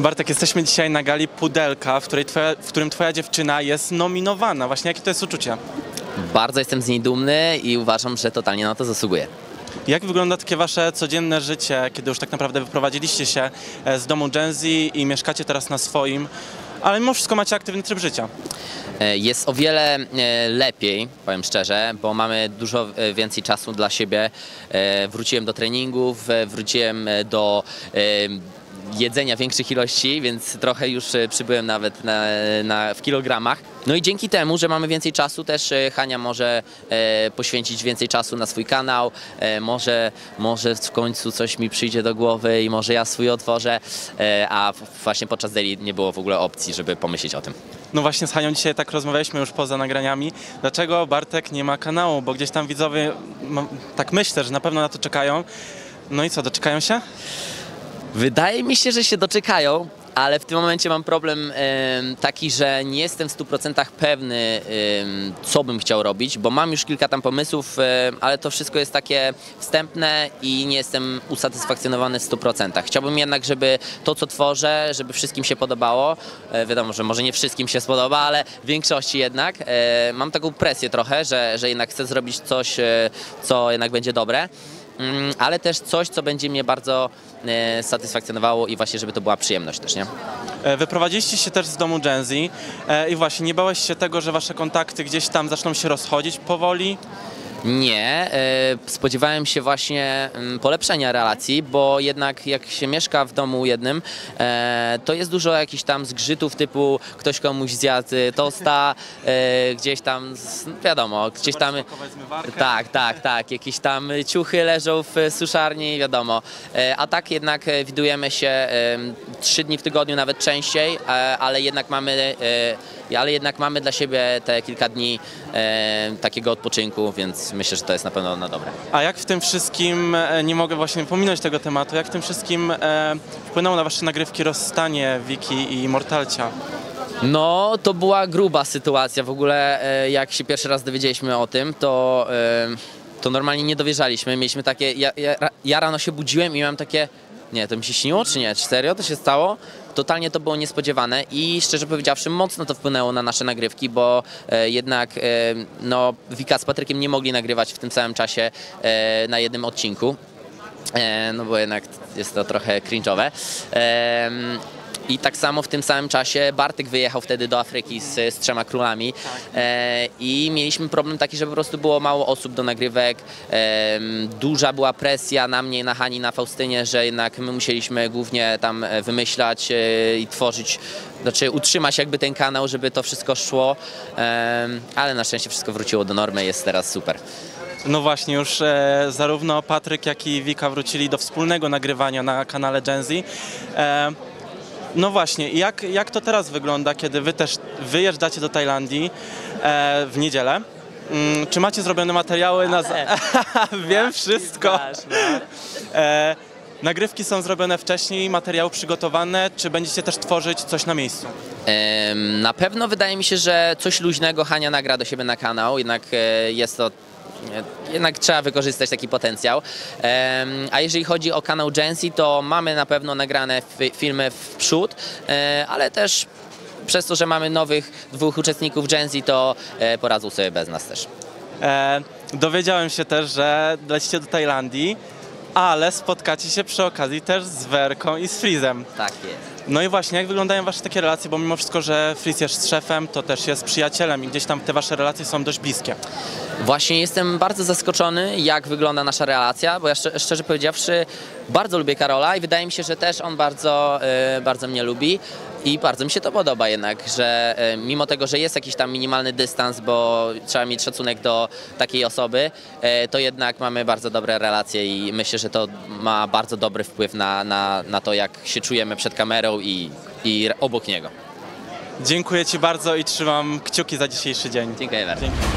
Bartek, jesteśmy dzisiaj na gali Pudelka, w którym twoja dziewczyna jest nominowana. Właśnie jakie to jest uczucie? Bardzo jestem z niej dumny i uważam, że totalnie na to zasługuje. Jak wygląda takie wasze codzienne życie, kiedy już tak naprawdę wyprowadziliście się z domu Gen Z i mieszkacie teraz na swoim, ale mimo wszystko macie aktywny tryb życia? Jest o wiele lepiej, powiem szczerze, bo mamy dużo więcej czasu dla siebie. Wróciłem do treningów, wróciłem do jedzenia większych ilości, więc trochę już przybyłem nawet w kilogramach. No i dzięki temu, że mamy więcej czasu, też Hania może poświęcić więcej czasu na swój kanał, może w końcu coś mi przyjdzie do głowy i może ja swój otworzę, a właśnie podczas Deli nie było w ogóle opcji, żeby pomyśleć o tym. No właśnie z Hanią dzisiaj tak rozmawialiśmy już poza nagraniami. Dlaczego Bartek nie ma kanału? Bo gdzieś tam widzowie, tak myślę, że na pewno na to czekają. No i co, doczekają się? Wydaje mi się, że się doczekają, ale w tym momencie mam problem taki, że nie jestem w 100% pewny, co bym chciał robić, bo mam już kilka tam pomysłów, ale to wszystko jest takie wstępne i nie jestem usatysfakcjonowany w 100%. Chciałbym jednak, żeby to, co tworzę, żeby wszystkim się podobało. Wiadomo, że może nie wszystkim się spodoba, ale w większości jednak. Mam taką presję trochę, że jednak chcę zrobić coś, co jednak będzie dobre. Ale też coś, co będzie mnie bardzo satysfakcjonowało i właśnie, żeby to była przyjemność też, nie? Wyprowadziliście się też z domu Gen Z i właśnie nie bałeś się tego, że wasze kontakty gdzieś tam zaczną się rozchodzić powoli? Nie, spodziewałem się właśnie polepszenia relacji, bo jednak jak się mieszka w domu jednym, to jest dużo jakichś tam zgrzytów typu ktoś komuś zjadł tosta, gdzieś tam, wiadomo, gdzieś tam, tak, jakieś tam ciuchy leżą w suszarni, wiadomo, a tak jednak widujemy się 3 dni w tygodniu, nawet częściej, ale jednak mamy dla siebie te kilka dni takiego odpoczynku, więc myślę, że to jest na pewno na dobre. A jak w tym wszystkim, nie mogę właśnie pominąć tego tematu, jak w tym wszystkim wpłynęło na wasze nagrywki rozstanie Wiki i Immortalcia? No, to była gruba sytuacja. W ogóle jak się pierwszy raz dowiedzieliśmy o tym, to normalnie nie dowierzaliśmy. Mieliśmy takie, ja rano się budziłem i miałem takie, nie, to mi się śniło czy nie? Czy serio to się stało? Totalnie to było niespodziewane i szczerze powiedziawszy mocno to wpłynęło na nasze nagrywki, bo jednak no, Wika z Patrykiem nie mogli nagrywać w tym samym czasie na jednym odcinku, no bo jednak jest to trochę cringe'owe. I tak samo w tym samym czasie Bartek wyjechał wtedy do Afryki z 3 królami i mieliśmy problem taki, że po prostu było mało osób do nagrywek, duża była presja na mnie, na Hani, na Faustynie, że jednak my musieliśmy głównie tam wymyślać i tworzyć, znaczy utrzymać jakby ten kanał, żeby to wszystko szło, ale na szczęście wszystko wróciło do normy, jest teraz super. No właśnie, już zarówno Patryk, jak i Wika wrócili do wspólnego nagrywania na kanale Gen Z. No właśnie, jak to teraz wygląda, kiedy wy też wyjeżdżacie do Tajlandii w niedzielę? Czy macie zrobione materiały na... Wiem wszystko. Nagrywki są zrobione wcześniej, materiały przygotowane, czy będziecie też tworzyć coś na miejscu? Na pewno wydaje mi się, że coś luźnego Hania nagra do siebie na kanał, jednak jest to... Jednak trzeba wykorzystać taki potencjał. A jeżeli chodzi o kanał Gen Z, to mamy na pewno nagrane filmy w przód, ale też przez to, że mamy nowych 2 uczestników Gen Z, to poradzą sobie bez nas też. Dowiedziałem się też, że lecicie do Tajlandii, ale spotkacie się przy okazji też z Werką i z Frizem. Tak jest. No i właśnie, jak wyglądają wasze takie relacje, bo mimo wszystko, że Friz jest szefem, to też jest przyjacielem i gdzieś tam te wasze relacje są dość bliskie. Właśnie jestem bardzo zaskoczony, jak wygląda nasza relacja, bo ja szczerze powiedziawszy bardzo lubię Karola i wydaje mi się, że też on bardzo mnie lubi i bardzo mi się to podoba jednak, że mimo tego, że jest jakiś tam minimalny dystans, bo trzeba mieć szacunek do takiej osoby, to jednak mamy bardzo dobre relacje i myślę, że to ma bardzo dobry wpływ na to, jak się czujemy przed kamerą i obok niego. Dziękuję ci bardzo i trzymam kciuki za dzisiejszy dzień. Dziękuję bardzo. Dzięki.